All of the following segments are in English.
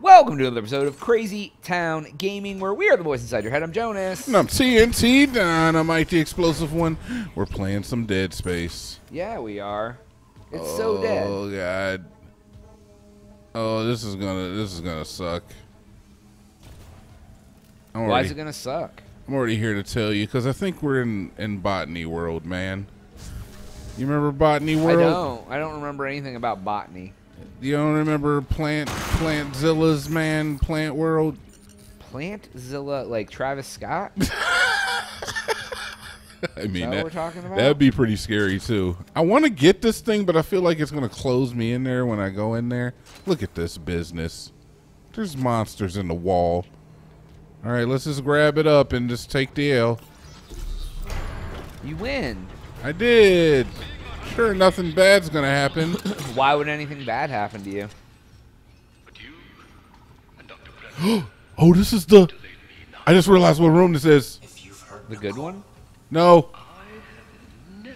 Welcome to another episode of Crazy Town Gaming, where we are the voice inside your head. I'm Jonas. And I'm CNT Dynamite, the explosive one. We're playing some Dead Space. Yeah, we are. It's so dead. Oh god. Oh, this is gonna suck. Why is it gonna suck? I'm already here to tell you, because I think we're in Botany World, man. You remember Botany World? I don't remember anything about botany. You don't remember Plantzilla's, man? Plant World? Plantzilla, like Travis Scott? I mean, that we're talking about? That'd be pretty scary too. I want to get this thing, but I feel like it's gonna close me in there when I go in there. Look at this business. There's monsters in the wall. All right, let's just grab it up and just take the L. You win. I did. Sure, nothing bad's gonna happen. Why would anything bad happen to you? But you and Dr. Brennan, oh, this is the... I just realized what room this is. If you've heard the good one? No. I have never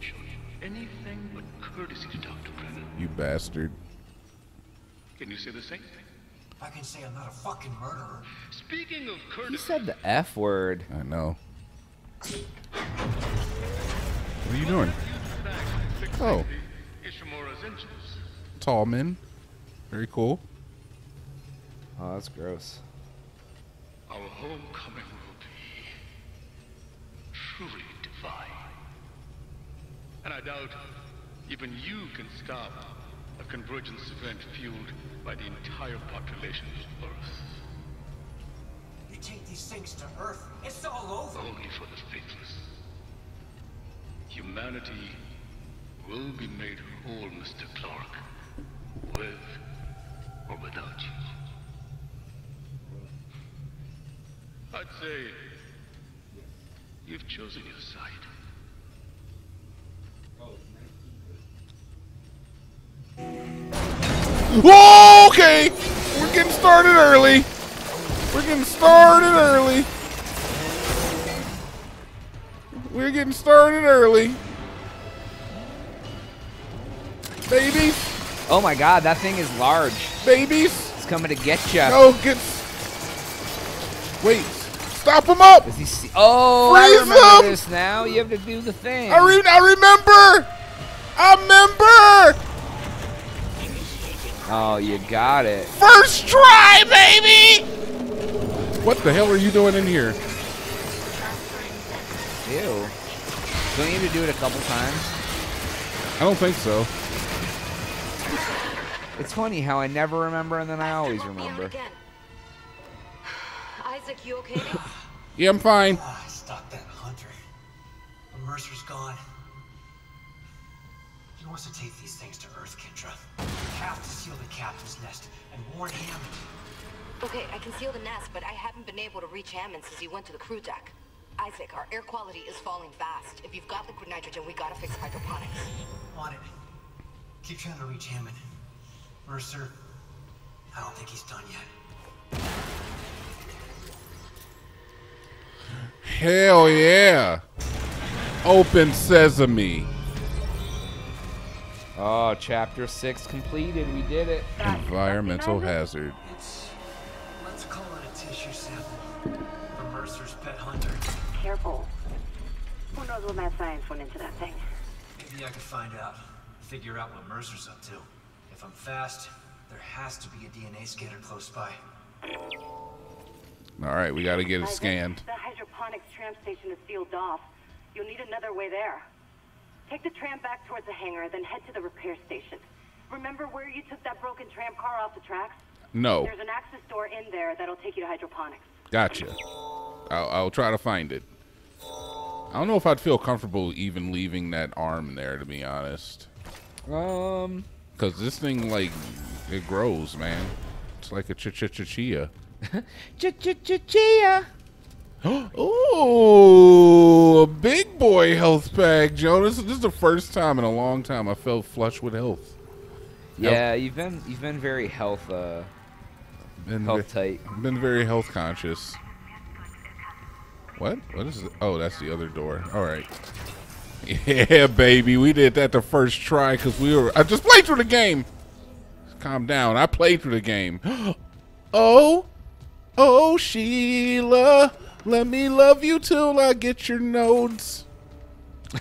shown you anything but courtesy to Dr. Brennan. You bastard. Can you say the same thing? I can say I'm not a fucking murderer. Speaking of courtesy... You said the F word. I know. What are you doing? Oh. Tall men. Very cool. Oh, that's gross. Our homecoming will be truly divine. And I doubt even you can stop a convergence event fueled by the entire population of Earth. You take these things to Earth, it's all over. Only for the faithless. Humanity will be made whole, Mr. Clark, with or without you. I'd say you've chosen your side. Whoa, okay! We're getting started early. We're getting started early. Babies. Oh my god, that thing is large. Babies. It's coming to get you. No, get... Wait. Stop him up. Does he see... Oh, freeze. I remember him. This now. You have to do the thing. I remember. Oh, you got it. First try, baby! What the hell are you doing in here? Ew. Don't you need to do it a couple times? I don't think so. It's funny how I never remember and then I always remember. Isaac, you okay? Yeah, I'm fine. I stopped that hunter. The Mercer's gone. He wants to take these things to Earth, Kendra. I have to seal the captain's nest and warn Hammond. Okay, I can seal the nest, but I haven't been able to reach Hammond since he went to the crew deck. Isaac, our air quality is falling fast. If you've got liquid nitrogen, we gotta fix hydroponics. On it. Keep trying to reach Hammond. Mercer, I don't think he's done yet. Hell yeah! Open sesame. Oh, chapter 6 completed. We did it. Environmental hazard. Let's call it a tissue sample for Mercer's pet hunter. Careful. Who knows what mad science went into that thing? Maybe I could find out. Figure out what Mercer's up to. If I'm fast, there has to be a DNA scanner close by. All right, we got to get it scanned. The hydroponics tram station is sealed off. You'll need another way there. Take the tram back towards the hangar, then head to the repair station. Remember where you took that broken tram car off the tracks? No. There's an access door in there that'll take you to hydroponics. Gotcha. I'll try to find it. I don't know if I'd feel comfortable even leaving that arm there, to be honest. Because this thing, like, it grows, man. It's like a chia. Chia. Oh, a big boy health pack, Jonas. This is the first time in a long time I felt flush with health. Yeah, you've been very health tight. I've been very health conscious. What? What is it? Oh, that's the other door. All right. Yeah, baby. We did that the first try because we were... I just played through the game. Calm down. I played through the game. Oh. Oh, Sheila. Let me love you till I get your nodes.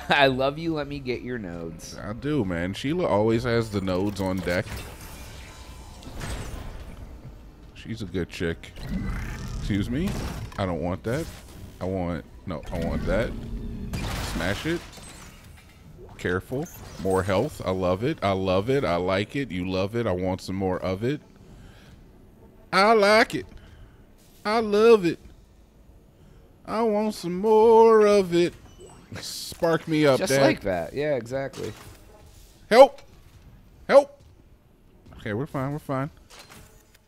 I love you. Let me get your nodes. I do, man. Sheila always has the nodes on deck. She's a good chick. Excuse me. I don't want that. I want... No, I want that. Smash it. Careful. More health. I love it. I love it. I like it. You love it. I want some more of it. I like it. I love it. I want some more of it. Spark me up, Dad. Just like that. Yeah, exactly. Help. Help. Okay, we're fine. We're fine.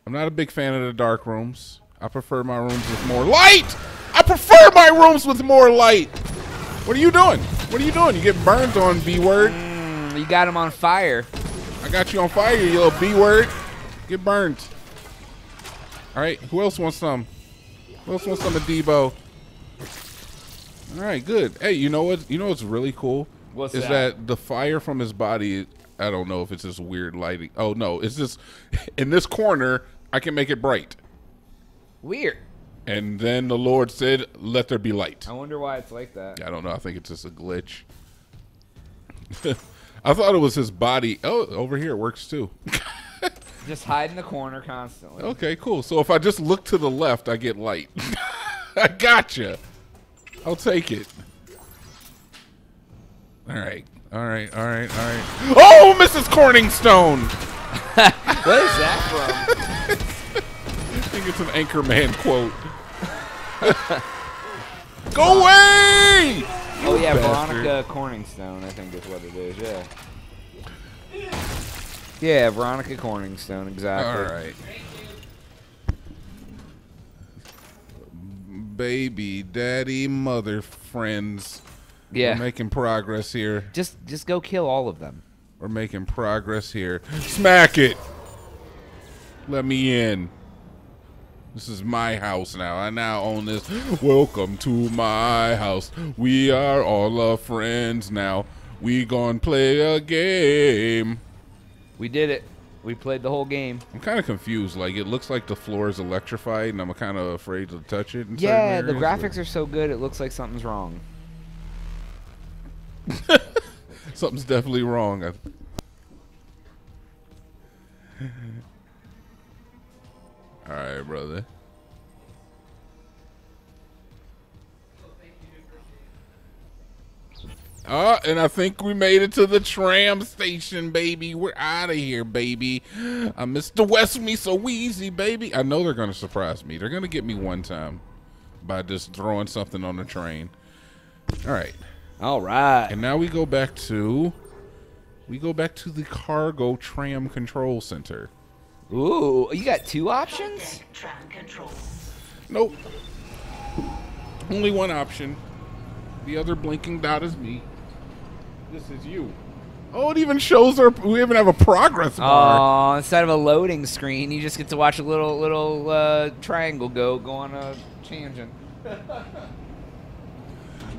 I'm not a big fan of the dark rooms. I prefer my rooms with more light. I prefer my rooms with more light. What are you doing? What are you doing? You get burned on B-word. You got him on fire. I got you on fire, you little B-word. Get burned. All right. Who else wants some? Who else wants some of Debo? All right. Good. Hey, you know what? You know what's really cool? What's that? Is that the fire from his body? I don't know if it's this weird lighting. Oh no, it's just in this corner. I can make it bright. Weird. And then the Lord said, let there be light. I wonder why it's like that. I don't know. I think it's just a glitch. I thought it was his body. Oh, over here it works too. Just hide in the corner constantly. Okay, cool. So if I just look to the left, I get light. I gotcha. I'll take it. All right. All right. All right. All right. Oh, Mrs. Corningstone. What is that from? I think it's an Anchorman quote. Go away! Oh yeah, bastard. Veronica Corningstone, I think is what it is. Yeah. Yeah, Veronica Corningstone, exactly. All right. Baby, daddy, mother, friends. Yeah. We're making progress here. Just go kill all of them. We're making progress here. Smack it. Let me in. This is my house now. I now own this. Welcome to my house. We are all our friends now. We gonna play a game. We did it. We played the whole game. I'm kind of confused. Like, it looks like the floor is electrified, and I'm kind of afraid to touch it. Yeah, the graphics are so good, it looks like something's wrong. Something's definitely wrong. All right, brother. Oh, and I think we made it to the tram station, baby. We're out of here, baby. I missed the West me so easy, baby. I know they're going to surprise me. They're going to get me one time by just throwing something on the train. All right. All right. And now we go back to the cargo tram control center. Ooh, you got two options? Nope. Only one option. The other blinking dot is me. This is you. Oh, it even shows her. We even have a progress bar. Oh, instead of a loading screen, you just get to watch a little triangle go on a tangent.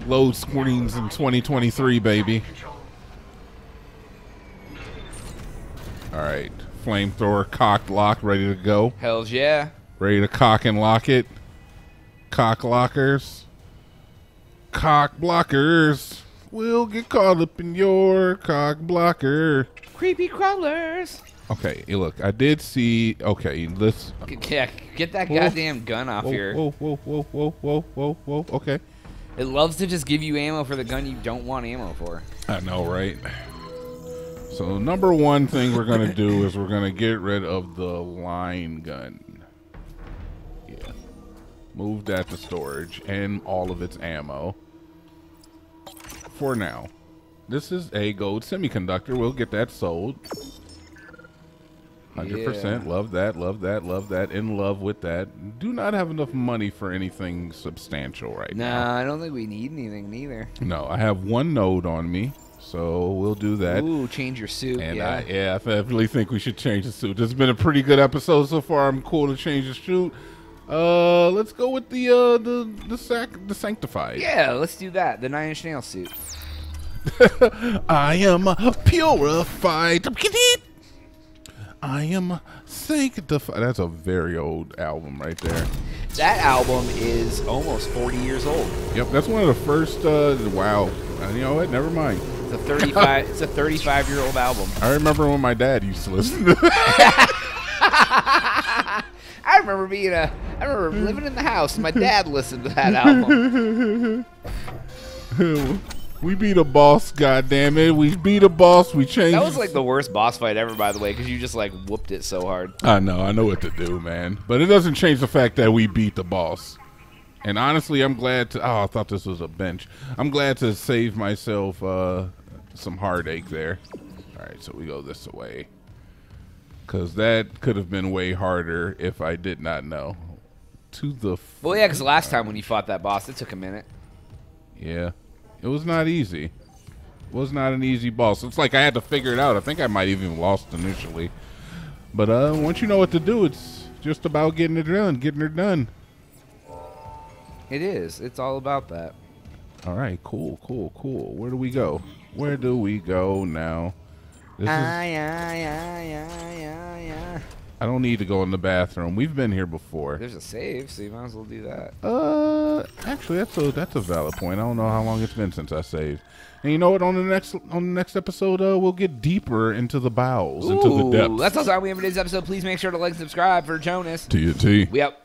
Load screens in 2023, baby. All right. Flamethrower cocked, lock, ready to go. Hells yeah. Ready to cock and lock it. Cock lockers. Cock blockers. We'll get caught up in your cock blocker. Creepy crawlers. Okay, look, I did see. Okay, let's. Yeah, get that goddamn gun off here. Whoa, whoa, whoa, whoa, whoa, whoa, whoa. Okay. It loves to just give you ammo for the gun you don't want ammo for. I know, right? So number one thing we're gonna do is we're gonna get rid of the line gun. Yeah. Move that to storage and all of its ammo. For now. This is a gold semiconductor. We'll get that sold. 100%. Yeah. Love that, love that, love that. In love with that. Do not have enough money for anything substantial right now. No, I don't think we need anything neither. No, I have one node on me. So we'll do that. Ooh, change your suit. And yeah. I definitely think we should change the suit. This has been a pretty good episode so far. I'm cool to change the suit. Let's go with the sanctified. Yeah, let's do that. The 9 Inch Nail suit. I am purified. I am sanctified. That's a very old album right there. That album is almost 40 years old. Yep, that's one of the first. Wow. You know what? Never mind. It's a 35. It's a 35-year-old album. I remember when my dad used to listen to it. I remember being a. I remember living in the house. My dad listened to that album. We beat a boss, goddammit. We beat a boss. We changed. That was like the worst boss fight ever, by the way, because you just like whooped it so hard. I know what to do, man. But it doesn't change the fact that we beat the boss. And honestly, I'm glad to. Oh, I thought this was a bench. I'm glad to save myself some heartache there. All right, so we go this way. Because that could have been way harder if I did not know. To the. Well, yeah, because last time when you fought that boss, it took a minute. Yeah. It was not easy. It was not an easy boss. It's like I had to figure it out. I think I might even lost initially. But once you know what to do, it's just about getting it done, getting her done. It is. It's all about that. All right. Cool, cool, cool. Where do we go? Where do we go now? This yeah. I don't need to go in the bathroom. We've been here before. There's a save, so you might as well do that. Actually, that's a valid point. I don't know how long it's been since I saved. And you know what? On the next episode, we'll get deeper into the bowels, into the depths. That's all time we have in today's episode. Please make sure to like and subscribe for Jonas. TNT. We up.